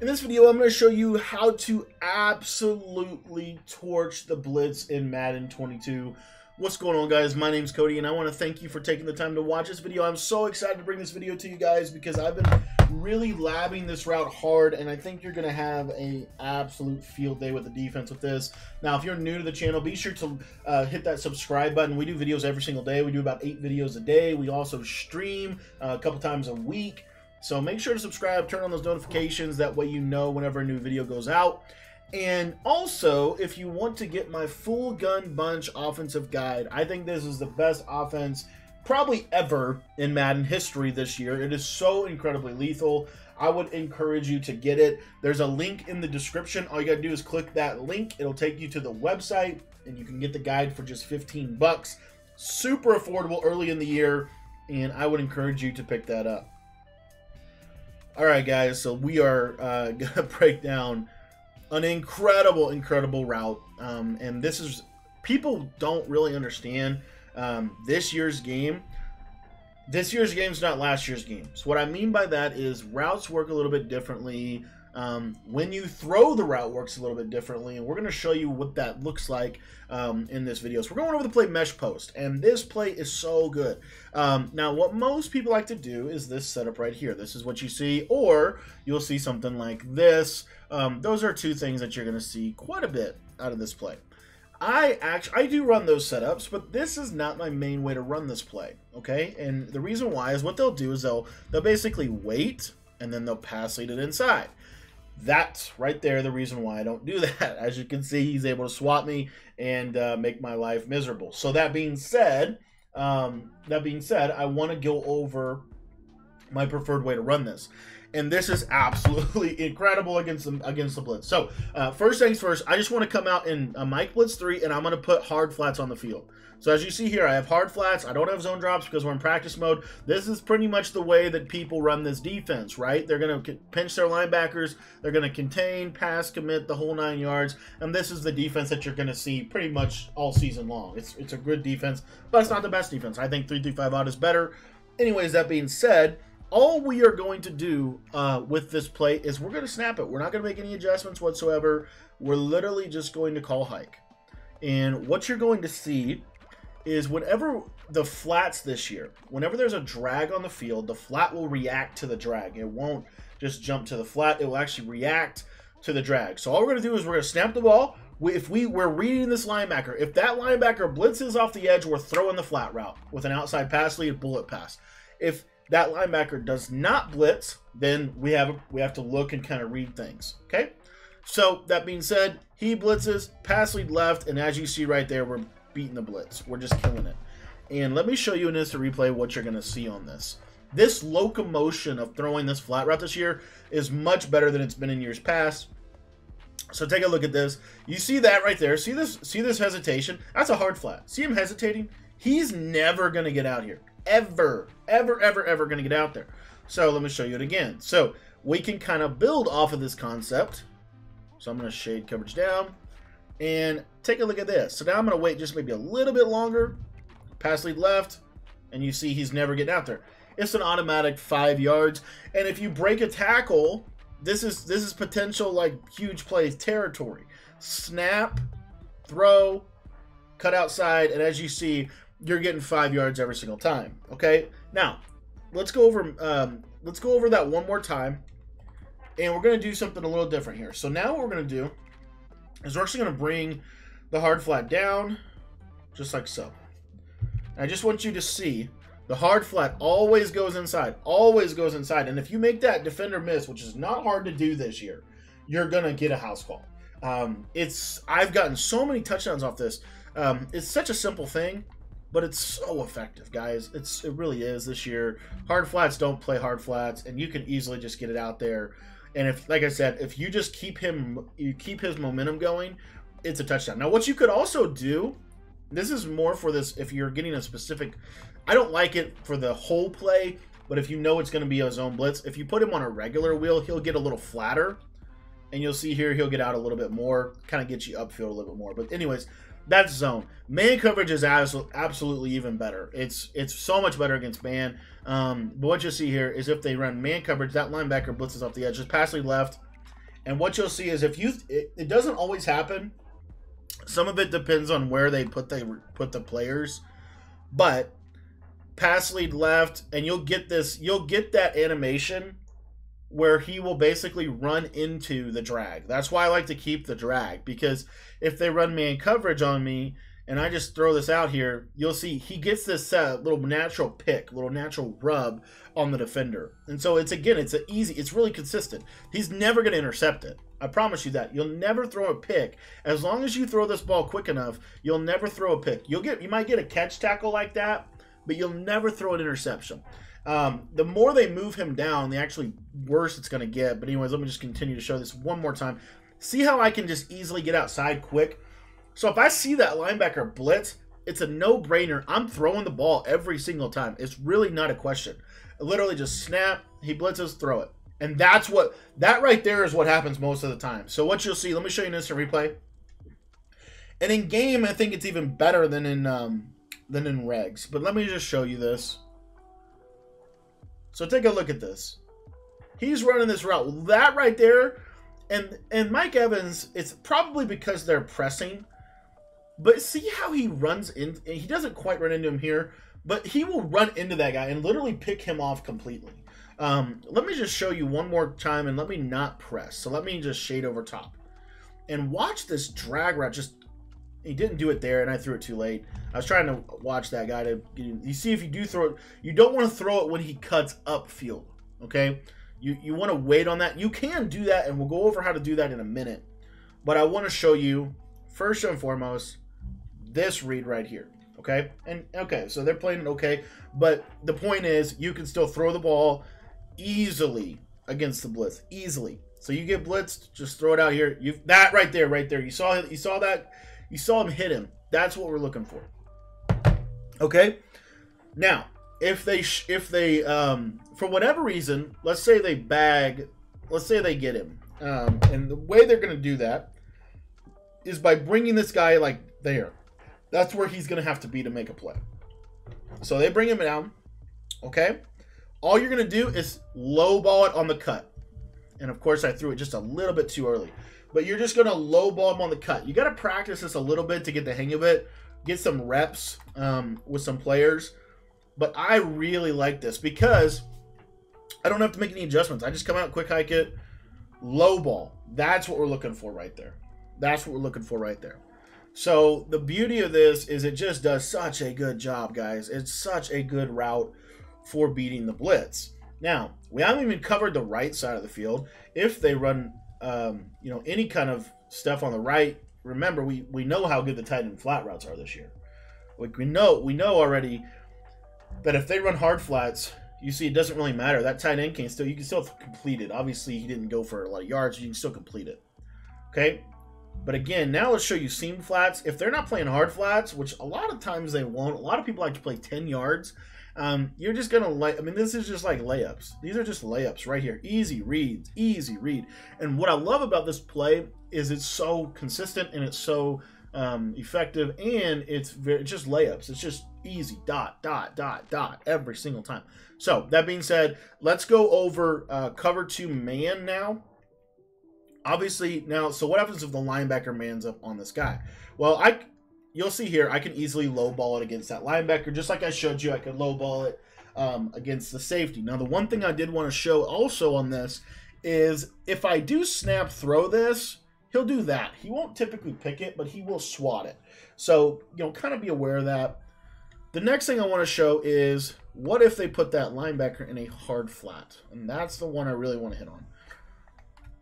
In this video, I'm going to show you how to absolutely torch the blitz in Madden 22. What's going on, guys? My name's Cody, and I want to thank you for taking the time to watch this video. I'm so excited to bring this video to you guys because I've been really labbing this route hard, and I think you're going to have an absolute field day with the defense with this. Now, if you're new to the channel, be sure to hit that subscribe button. We do videos every single day. We do about 8 videos a day. We also stream a couple times a week. So make sure to subscribe, turn on those notifications, that way you know whenever a new video goes out. And also, if you want to get my full Gun Bunch offensive guide, I think this is the best offense probably ever in Madden history this year. It is so incredibly lethal. I would encourage you to get it. There's a link in the description. All you gotta do is click that link. It'll take you to the website, and you can get the guide for just 15 bucks. Super affordable early in the year, and I would encourage you to pick that up. Alright guys, so we are going to break down an incredible route, and this is, people don't really understand this year's game. This year's game is not last year's game. So what I mean by that is routes work a little bit differently. When you throw, the route works a little bit differently, and we're going to show you what that looks like in this video. So we're going over the play mesh post, and this play is so good. Now, what most people like to do is this setup right here. This is what you see, or you'll see something like this. Those are two things that you're going to see quite a bit out of this play. I do run those setups, but this is not my main way to run this play, okay? And the reason why is what they'll do is they'll basically wait, and then they'll pass lead it inside. That's right there the reason why I don't do that. As you can see, he's able to swap me and make my life miserable. So that being said, I want to go over my preferred way to run this, and this is absolutely incredible against the blitz. So first things first, I just want to come out in a Mike blitz 3, and I'm going to put hard flats on the field. So as you see here, I have hard flats. I don't have zone drops because we're in practice mode. This is pretty much the way that people run this defense, right? They're going to pinch their linebackers. They're going to contain, pass, commit, the whole 9 yards. And this is the defense that you're going to see pretty much all season long. It's a good defense, but it's not the best defense. I think 3-3-5 odd is better. Anyways, that being said, all we are going to do with this play is we're going to snap it. We're not going to make any adjustments whatsoever. We're literally just going to call hike. And what you're going to see is whenever the flats this year, whenever there's a drag on the field, the flat will react to the drag. It won't just jump to the flat. It will actually react to the drag. So all we're going to do is we're going to snap the ball. If we're reading this linebacker, if that linebacker blitzes off the edge, we're throwing the flat route with an outside pass lead, bullet pass. If that linebacker does not blitz, then we have to look and kind of read things, okay? So that being said, he blitzes, pass lead left, and as you see right there, we're beating the blitz. We're just killing it. And let me show you an instant replay what you're going to see on this. This locomotion of throwing this flat route this year is much better than it's been in years past. So take a look at this. You see that right there. See this hesitation? That's a hard flat. See him hesitating? He's never going to get out here. Ever going to get out there. So let me show you it again. So we can kind of build off of this concept. So I'm going to shade coverage down. And take a look at this. So now I'm going to wait just maybe a little bit longer. Pass lead left. And you see he's never getting out there. It's an automatic 5 yards. And if you break a tackle, this is potential like huge play territory. Snap, throw, cut outside. And as you see, you're getting 5 yards every single time. Okay? Now, let's go over that one more time. And we're going to do something a little different here. So now what we're going to do is we're actually going to bring the hard flat down, just like so. And I just want you to see the hard flat always goes inside, always goes inside. And if you make that defender miss, which is not hard to do this year, you're going to get a house call. I've gotten so many touchdowns off this. It's such a simple thing, but it's so effective, guys. It really is this year. Hard flats don't play hard flats, and you can easily just get it out there. And if, like I said, if you just keep his momentum going, it's a touchdown. Now, what you could also do, this is more for this, if you're getting a specific, I don't like it for the whole play, but if you know it's going to be a zone blitz, if you put him on a regular wheel, he'll get a little flatter. And you'll see here, he'll get out a little bit more, kind of get you upfield a little bit more. But anyways, that's zone. Man coverage is absolutely even better. It's so much better against man. But what you see here is if they run man coverage, that linebacker blitzes off the edge. Just pass lead left, And what you'll see is if you, it doesn't always happen. Some of it depends on where they put the players, but pass lead left, and you'll get this, you'll get that animation where he will basically run into the drag. That's why I like to keep the drag, because if they run man coverage on me, and I just throw this out here, you'll see he gets this little natural pick, little natural rub on the defender. And so it's, again, it's an easy, it's really consistent. He's never going to intercept it. I promise you that. You'll never throw a pick. As long as you throw this ball quick enough, you'll never throw a pick. You'll get, you might get a catch tackle like that, but you'll never throw an interception. The more they move him down, the actually worse it's going to get. But anyways, let me just continue to show this one more time. See how I can just easily get outside quick? So if I see that linebacker blitz, it's a no-brainer. I'm throwing the ball every single time. It's really not a question. I literally just snap, he blitzes, throw it. And that's what, that right there is what happens most of the time. So what you'll see, let me show you an instant replay. And in game, I think it's even better than in regs. But let me just show you this. So take a look at this. He's running this route. That right there, and Mike Evans, it's probably because they're pressing. But see how he runs in, he doesn't quite run into him here, but he will run into that guy and literally pick him off completely. Let me just show you one more time, and let me not press. So let me just shade over top. And watch this drag route. Just, he didn't do it there, and I threw it too late. I was trying to watch that guy to, you see if you do throw it, you don't want to throw it when he cuts upfield, okay? You want to wait on that. You can do that, and we'll go over how to do that in a minute. But I want to show you, first and foremost, this read right here, okay? And okay, so they're playing okay, but the point is you can still throw the ball easily against the blitz, easily. So you get blitzed, just throw it out here. You, that right there, you saw that, you saw him hit him. That's what we're looking for, okay? Now, if they for whatever reason, let's say they bag, let's say they get him, and the way they're gonna do that is by bringing this guy like there. That's where he's going to have to be to make a play. So they bring him down, okay? All you're going to do is low ball it on the cut. And, of course, I threw it just a little bit too early. But you're just going to low ball him on the cut. You got to practice this a little bit to get the hang of it, get some reps with some players. But I really like this because I don't have to make any adjustments. I just come out, quick hike it, low ball. That's what we're looking for right there. That's what we're looking for right there. So the beauty of this is it just does such a good job, guys. It's such a good route for beating the blitz. Now, we haven't even covered the right side of the field. If they run, you know, any kind of stuff on the right, remember, we know how good the tight end flat routes are this year. Like we know already that if they run hard flats, you see it doesn't really matter. That tight end can still, you can still complete it. Obviously, he didn't go for a lot of yards. You can still complete it, okay? But again, now let's show you seam flats. If they're not playing hard flats, which a lot of times they won't, a lot of people like to play 10 yards. You're just going to I mean, this is just like layups. These are just layups right here. Easy reads, easy read. And what I love about this play is it's so consistent and it's so effective, and it's just layups. It's just easy dot, dot, dot, dot every single time. So that being said, let's go over cover two man now. Obviously, now, so what happens if the linebacker mans up on this guy? Well, you'll see here, I can easily low ball it against that linebacker. Just like I showed you, I could low ball it against the safety. Now, the one thing I did want to show also on this is if I do snap throw this, he'll do that. He won't typically pick it, but he will swat it. So, you know, kind of be aware of that. The next thing I want to show is what if they put that linebacker in a hard flat? And that's the one I really want to hit on.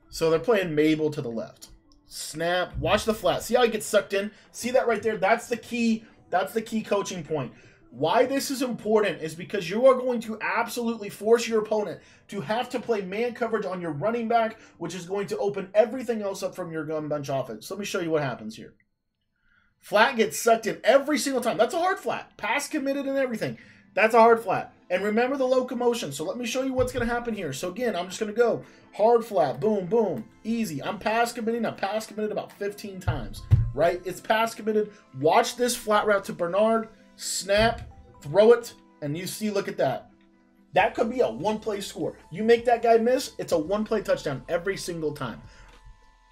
So they're playing Mabel to the left. Snap. Watch the flat. See how he gets sucked in? See that right there? That's the key. That's the key coaching point. Why this is important is because you are going to absolutely force your opponent to have to play man coverage on your running back, which is going to open everything else up from your gun bunch offense. Let me show you what happens here. Flat gets sucked in every single time. That's a hard flat. Pass committed and everything. That's a hard flat. And remember the locomotion. So let me show you what's going to happen here. So again, I'm just going to go hard flat, boom, boom, easy. I'm pass committing. I pass committed about 15 times, right? It's pass committed. Watch this flat route to Bernard, snap, throw it, and you see, look at that. That could be a one-play score. You make that guy miss, it's a one-play touchdown every single time.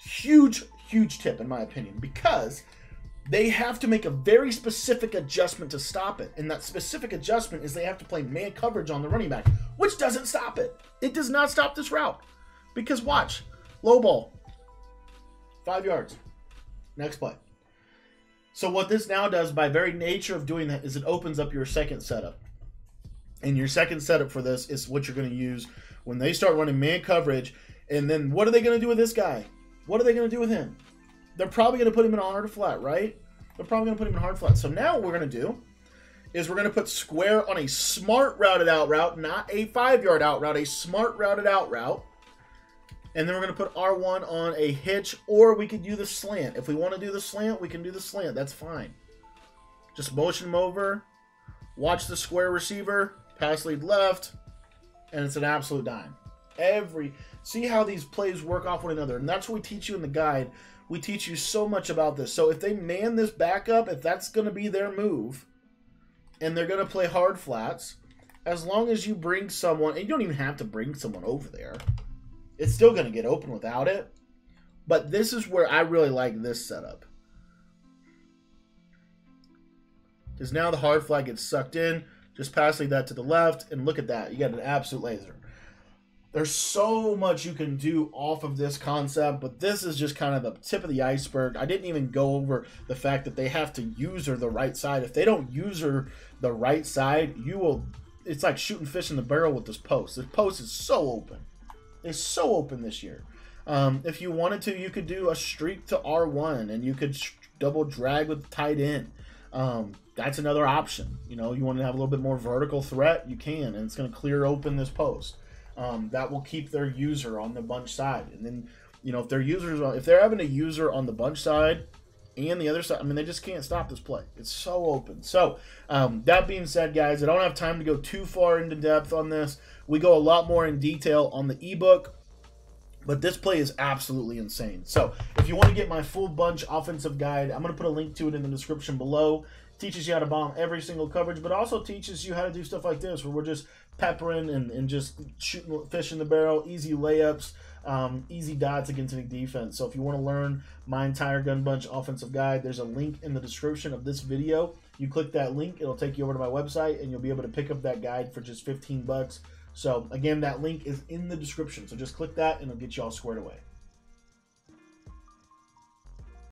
Huge, huge tip in my opinion, because they have to make a very specific adjustment to stop it. And that specific adjustment is they have to play man coverage on the running back, which doesn't stop it. It does not stop this route. Because watch, low ball, 5 yards, next play. So what this now does by very nature of doing that is it opens up your second setup. And your second setup for this is what you're going to use when they start running man coverage. And then what are they going to do with this guy? What are they going to do with him? They're probably going to put him in hard flat, right? They're probably going to put him in hard flat. So now what we're going to do is we're going to put square on a smart routed out route, not a 5-yard out route, a smart routed out route. And then we're going to put R1 on a hitch, or we could do the slant. If we want to do the slant, we can do the slant. That's fine. Just motion him over, watch the square receiver, pass lead left, and it's an absolute dime. See how these plays work off one another, and that's what we teach you in the guide. We teach you so much about this. So if they man this back up, if that's going to be their move, and they're going to play hard flats, as long as you bring someone, and you don't even have to bring someone over there, it's still going to get open without it. But this is where I really like this setup. Because now the hard flat gets sucked in. Just pass lead that to the left, and look at that. You got an absolute laser. There's so much you can do off of this concept, but this is just kind of the tip of the iceberg. I didn't even go over the fact that they have to user the right side. If they don't user the right side, you will... It's like shooting fish in the barrel with this post. This post is so open. It's so open this year. If you wanted to, you could do a streak to R1, and you could double drag with tight end. That's another option. You know, you want to have a little bit more vertical threat, you can, and it's going to clear open this post. That will keep their user on the bunch side. And then, you know, if they're having a user on the bunch side and the other side, I mean, they just can't stop this play. It's so open. So that being said, guys, I don't have time to go too far into depth on this. We go a lot more in detail on the ebook, but this play is absolutely insane. So if you want to get my full bunch offensive guide, I'm going to put a link to it in the description below. Teaches you how to bomb every single coverage, but also teaches you how to do stuff like this, where we're just peppering and just shooting fish in the barrel, easy layups, easy dots against any defense. So if you want to learn my entire Gun Bunch offensive guide, there's a link in the description of this video. You click that link, it'll take you over to my website, and you'll be able to pick up that guide for just $15. So again, that link is in the description. So just click that, and it'll get you all squared away.